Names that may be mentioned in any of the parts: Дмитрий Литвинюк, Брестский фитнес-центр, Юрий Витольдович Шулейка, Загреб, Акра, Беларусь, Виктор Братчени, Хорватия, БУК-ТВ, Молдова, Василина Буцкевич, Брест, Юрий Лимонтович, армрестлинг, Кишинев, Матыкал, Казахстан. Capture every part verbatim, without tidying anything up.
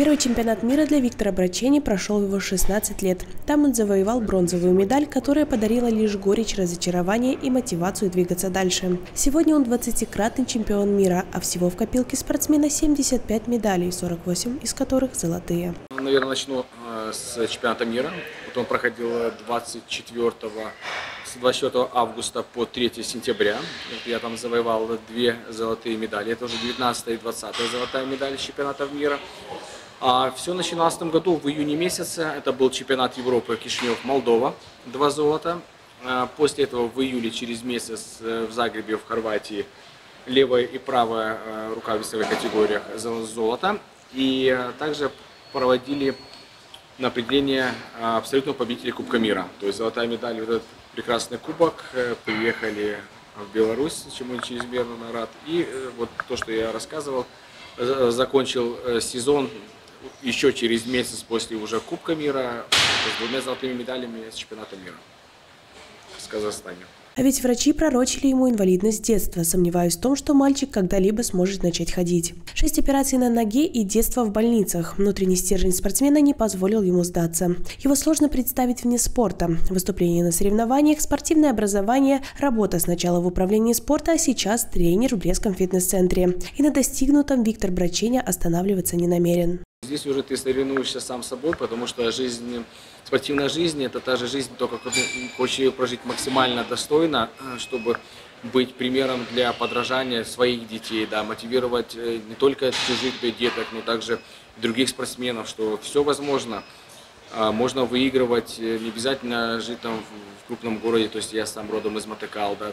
Первый чемпионат мира для Виктора Братчени прошел в его шестнадцать лет. Там он завоевал бронзовую медаль, которая подарила лишь горечь разочарования и мотивацию двигаться дальше. Сегодня он двадцатикратный чемпион мира, а всего в копилке спортсмена семьдесят пять медалей, сорок восемь из которых золотые. Наверное, начну с чемпионата мира. Потом проходил двадцать четвёртого августа по третье сентября. Я там завоевал две золотые медали. Это уже девятнадцатая и двадцатая золотая медаль чемпионатов мира. А все начиналось в этом году, в июне месяце. Это был чемпионат Европы Кишинев, Молдова, два золота. После этого в июле, через месяц, в Загребе, в Хорватии, левая и правая рука в весовых категориях золото. И также проводили на определение абсолютного победителя Кубка мира. То есть золотая медаль в этот прекрасный кубок. Приехали в Беларусь, чему я чрезмерно рад. И вот то, что я рассказывал, закончил сезон еще через месяц после уже Кубка мира с двумя золотыми медалями с чемпионата мира в Казахстане. А ведь врачи пророчили ему инвалидность с детства, сомневаюсь в том, что мальчик когда-либо сможет начать ходить. Шесть операций на ноге и детство в больницах. Внутренний стержень спортсмена не позволил ему сдаться. Его сложно представить вне спорта. Выступления на соревнованиях, спортивное образование, работа сначала в управлении спорта, а сейчас тренер в Брестском фитнес-центре. И на достигнутом Виктор Братчени останавливаться не намерен. Здесь уже ты соревнуешься сам собой, потому что жизнь, спортивная жизнь – это та же жизнь, только хочешь ее прожить максимально достойно, чтобы быть примером для подражания своих детей, да, мотивировать не только чужих деток, но также других спортсменов, что все возможно, можно выигрывать, не обязательно жить там в крупном городе, то есть я сам родом из Матыкал, да.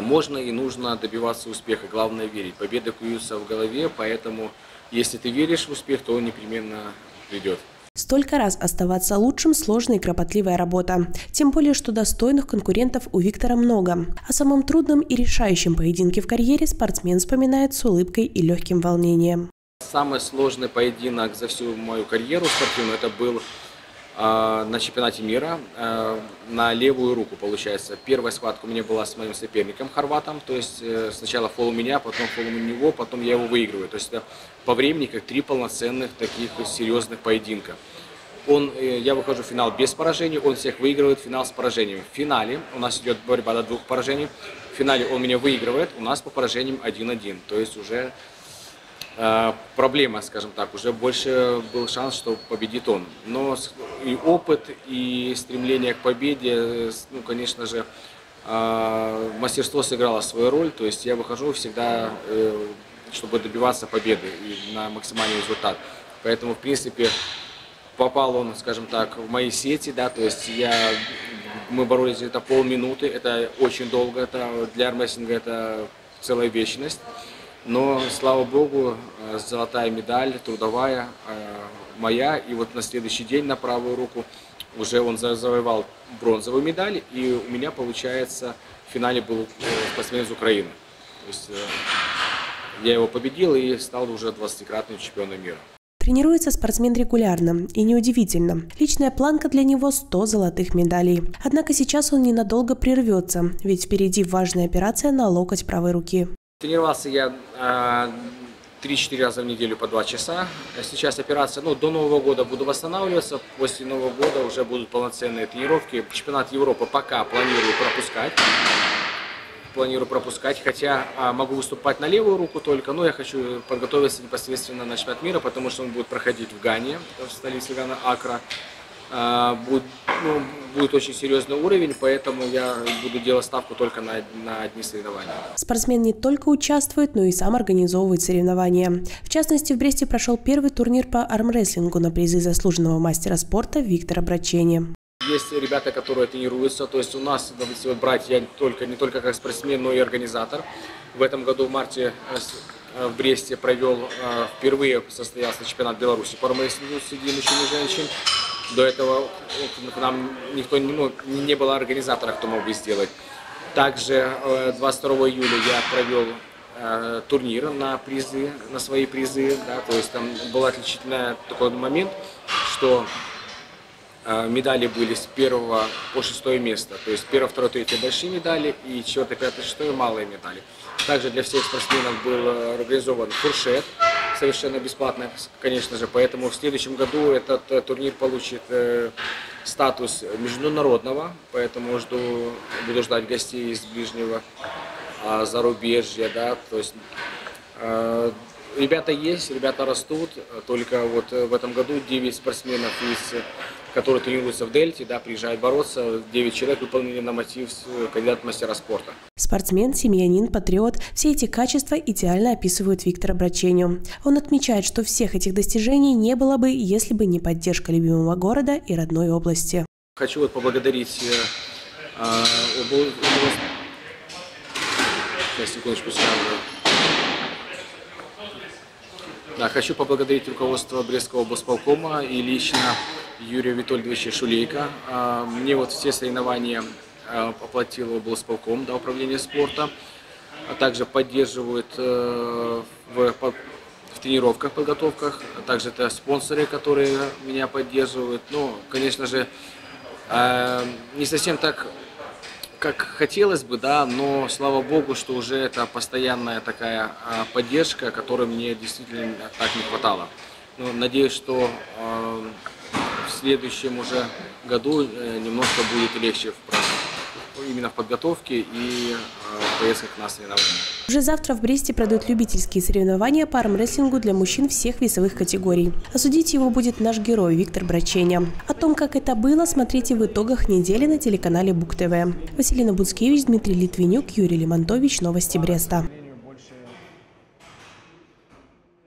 Можно и нужно добиваться успеха, главное верить. Победы куются в голове, поэтому если ты веришь в успех, то он непременно придет. Столько раз оставаться лучшим – сложная и кропотливая работа. Тем более, что достойных конкурентов у Виктора много. О самом трудном и решающем поединке в карьере спортсмен вспоминает с улыбкой и легким волнением. Самый сложный поединок за всю мою карьеру спортивную – это был э, на чемпионате мира э, на левую руку, получается. Первая схватка у меня была с моим соперником хорватом. То есть э, сначала фол у меня, потом фол у него, потом я его выигрываю. То есть это по времени как три полноценных таких серьезных поединка. Он, я выхожу в финал без поражений, он всех выигрывает, финал с поражением. В финале у нас идет борьба до двух поражений, в финале он меня выигрывает, у нас по поражениям один-один. То есть уже э, проблема, скажем так, уже больше был шанс, что победит он. Но и опыт, и стремление к победе, ну, конечно же, э, мастерство сыграло свою роль. То есть я выхожу всегда, э, чтобы добиваться победы и на максимальный результат. Поэтому, в принципе, попал он, скажем так, в мои сети, да, то есть я, мы боролись где-то полминуты, это очень долго, это для армрестлинга это целая вечность, но, слава богу, золотая медаль, трудовая, моя, и вот на следующий день на правую руку уже он завоевал бронзовую медаль, и у меня, получается, в финале был спортсмен из Украины, то есть я его победил и стал уже двадцатикратным чемпионом мира. Тренируется спортсмен регулярно, и неудивительно. Личная планка для него – сто золотых медалей. Однако сейчас он ненадолго прервется, ведь впереди важная операция на локоть правой руки. Тренировался я три-четыре раза в неделю по два часа. Сейчас операция, ну, до Нового года буду восстанавливаться, после Нового года уже будут полноценные тренировки. Чемпионат Европы пока планирую пропускать. Планирую пропускать, хотя а, могу выступать на левую руку только, но я хочу подготовиться непосредственно на чемпионат мира, потому что он будет проходить в Гане, в столице Гана, Акра. А, будет, ну, будет очень серьезный уровень, поэтому я буду делать ставку только на, на одни соревнования. Спортсмен не только участвует, но и сам организовывает соревнования. В частности, в Бресте прошел первый турнир по армрестлингу на призы заслуженного мастера спорта Виктора Братчени. Есть ребята, которые тренируются, то есть у нас, допустим, братья только, не только как спортсмен, но и организатор. В этом году в марте в Бресте провел, впервые состоялся чемпионат Беларуси по армрестлингу среди мужчин и женщин. До этого к нам никто, ну, не было организатора, кто мог бы сделать. Также двадцать второго июля я провел турнир на призы, на свои призы, да, то есть там был отличительный такой момент, что медали были с первого по шестое место. То есть первое, второе, третье большие медали и четвёртое, пятое, шестое малые медали. Также для всех спортсменов был организован фуршет совершенно бесплатно, конечно же. Поэтому в следующем году этот турнир получит статус международного, поэтому жду, буду ждать гостей из ближнего зарубежья, да, то есть э, ребята есть, ребята растут, только вот в этом году девять спортсменов, из, которые тренируются в Дельте, да, приезжают бороться, девять человек выполнили на мотив кандидат в мастера спорта. Спортсмен, семьянин, патриот – все эти качества идеально описывают Виктора Братченю. Он отмечает, что всех этих достижений не было бы, если бы не поддержка любимого города и родной области. Хочу вот поблагодарить э, э, секундочку, да, хочу поблагодарить руководство Брестского облсполкома и лично Юрия Витольдовича Шулейка. Мне вот все соревнования оплатил облсполком, да, управление спорта. А также поддерживают в, в тренировках, подготовках. А также это спонсоры, которые меня поддерживают. Ну, конечно же, не совсем так, как хотелось бы, да, но слава богу, что уже это постоянная такая поддержка, которой мне действительно так не хватало. Ну, надеюсь, что э, в следующем уже году немножко будет легче в, именно в подготовке и э, поездках на соревнования. Уже завтра в Бресте пройдут любительские соревнования по армрестлингу для мужчин всех весовых категорий. Осудить его будет наш герой Виктор Братченя. О том, как это было, смотрите в итогах недели на телеканале БУК-ТВ. Василина Буцкевич, Дмитрий Литвинюк, Юрий Лимонтович. Новости Бреста.